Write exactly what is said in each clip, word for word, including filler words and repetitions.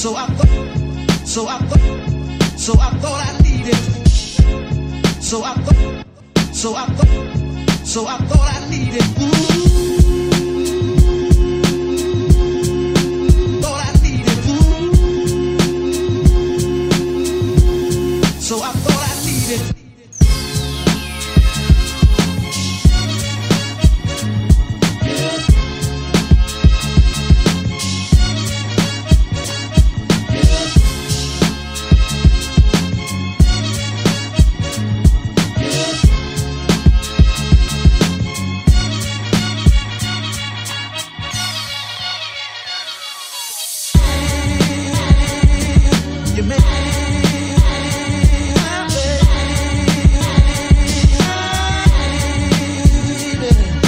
So I thought, so I thought, so I thought I needed. So I thought, so I thought, so I thought I needed. Ooh.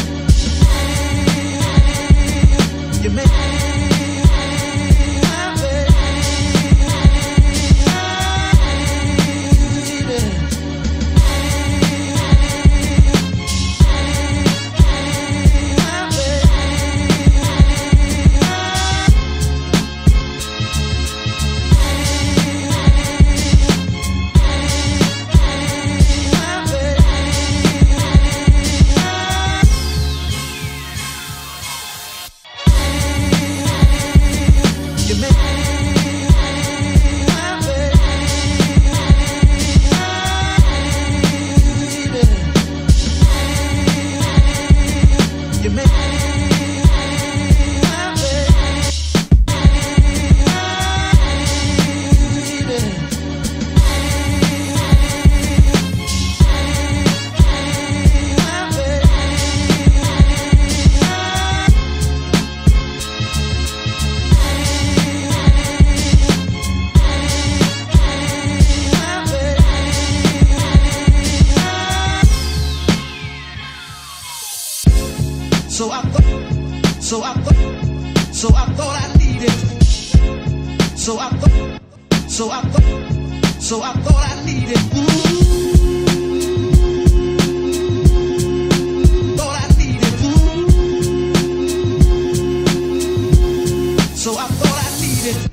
So I thought, so I thought, so I thought I needed. So I thought, so I thought, so I thought I needed. Ooh, thought I needed. Ooh, so I thought I needed.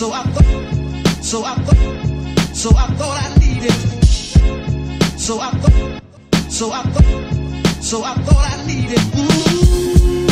So I thought, so I thought, so I thought I needed. So I thought, so I thought, so I thought I needed. Ooh.